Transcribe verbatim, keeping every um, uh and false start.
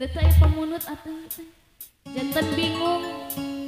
Detail pemunut atau jantan bingung.